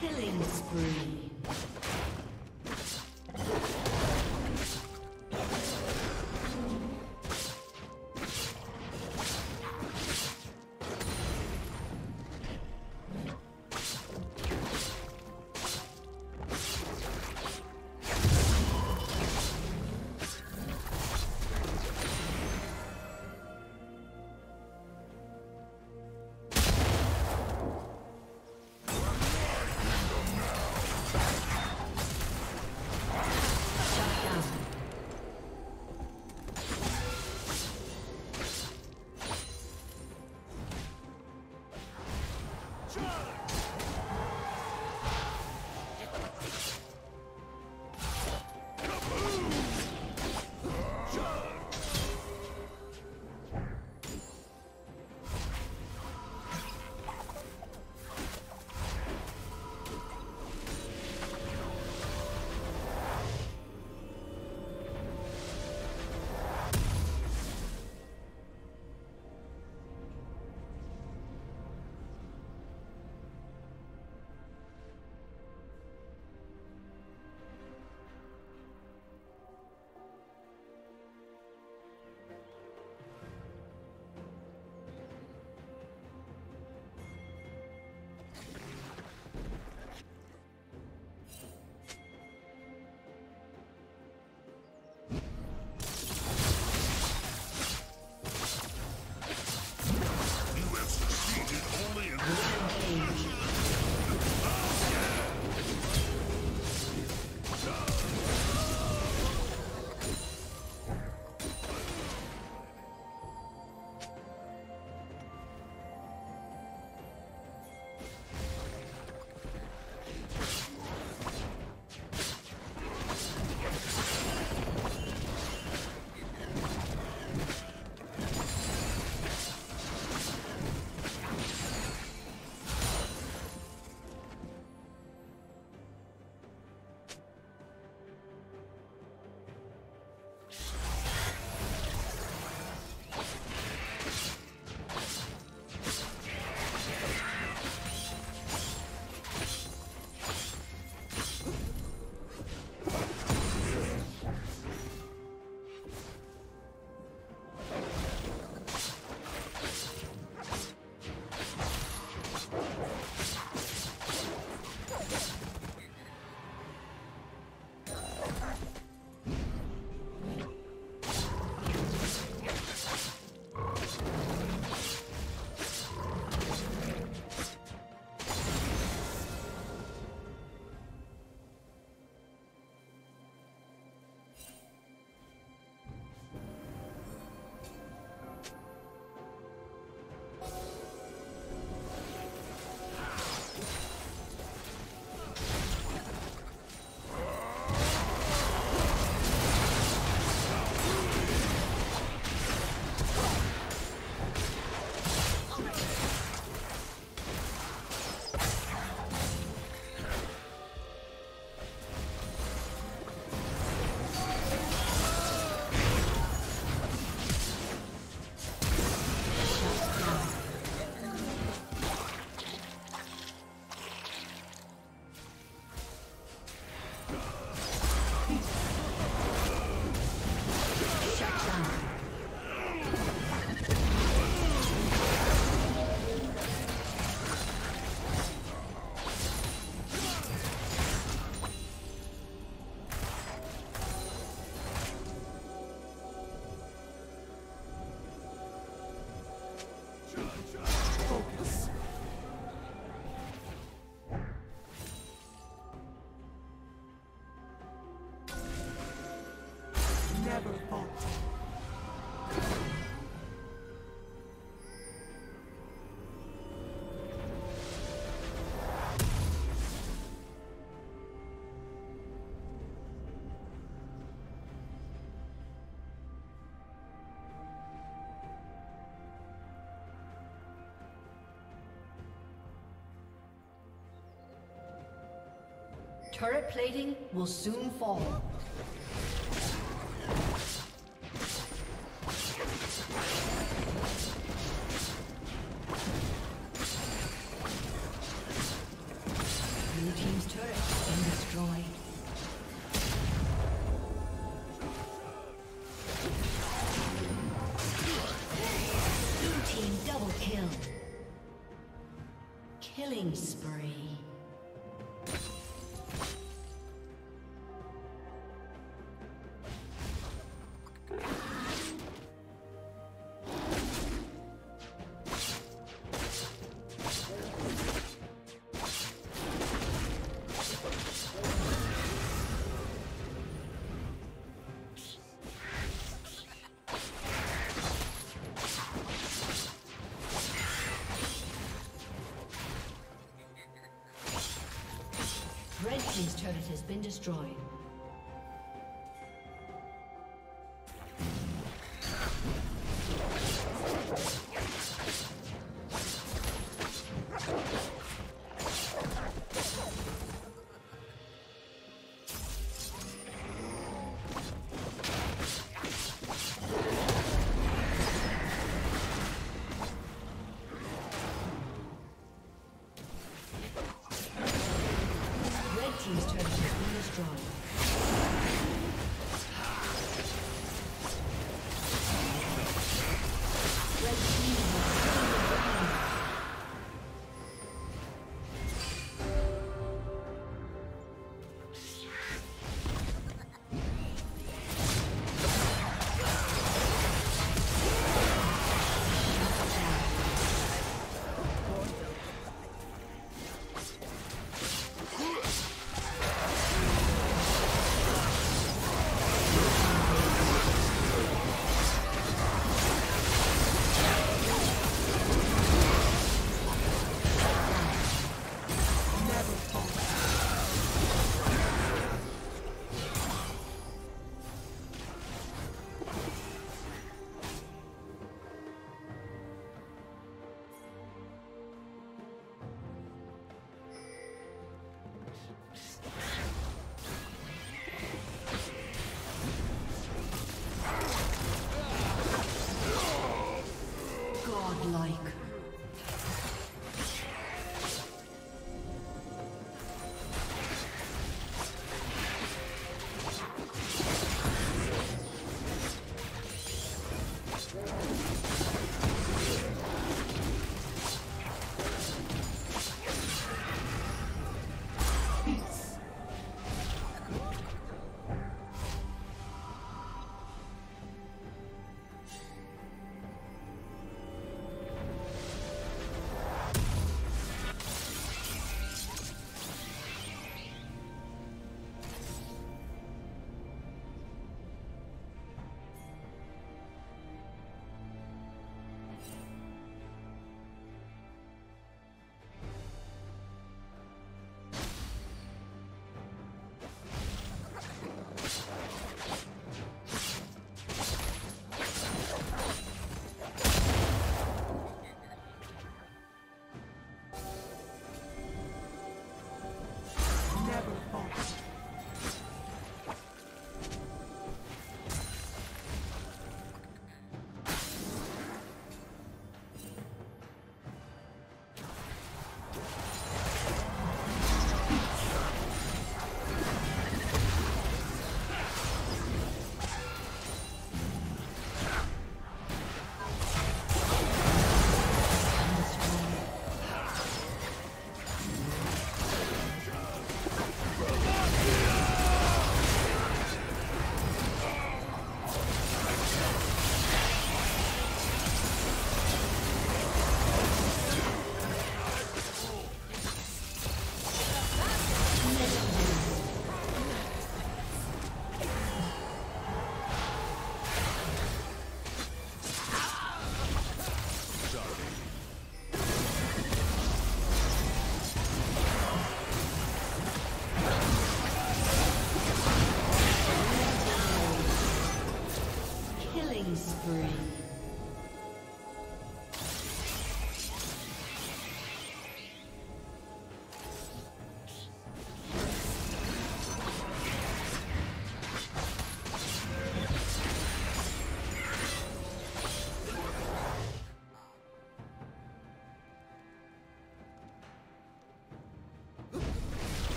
Killing spree. Turret plating will soon fall. Blue team's turret has been destroyed. Blue team double kill. Killing spree. His turret has been destroyed.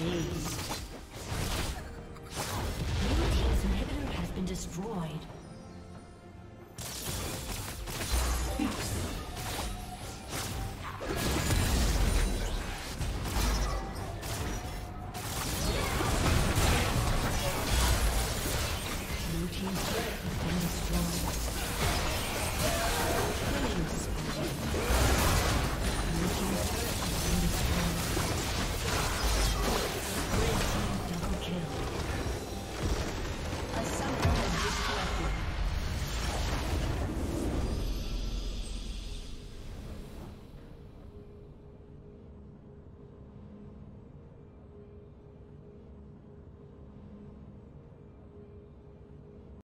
Please.